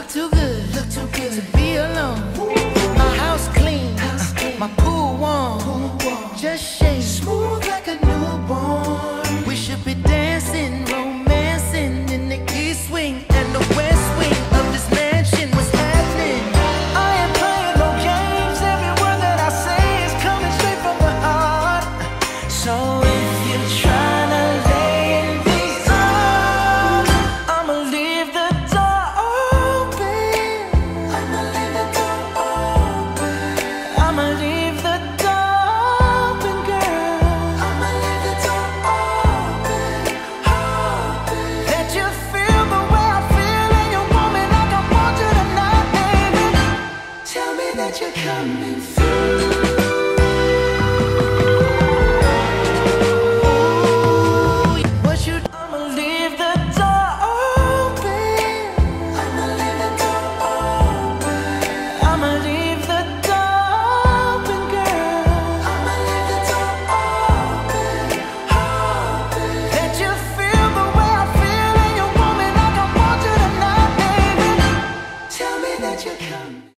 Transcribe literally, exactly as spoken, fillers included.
look too good, look too good to be alone. My house clean, house clean. My pool warm, pool warm, just shake smooth like a newborn. We should be dancing, romancing in the east wing and the west wing of this mansion. What's happening? I am playing no games. Every word that I say is coming straight from my heart. So if you're trying to lay in these arms, I'ma leave the door open. I'ma leave the door open. I'ma leave the door open, girl. I'ma leave the door open, open. That you feel the way I feel and you want me like I want you tonight, baby. Tell me that you're coming.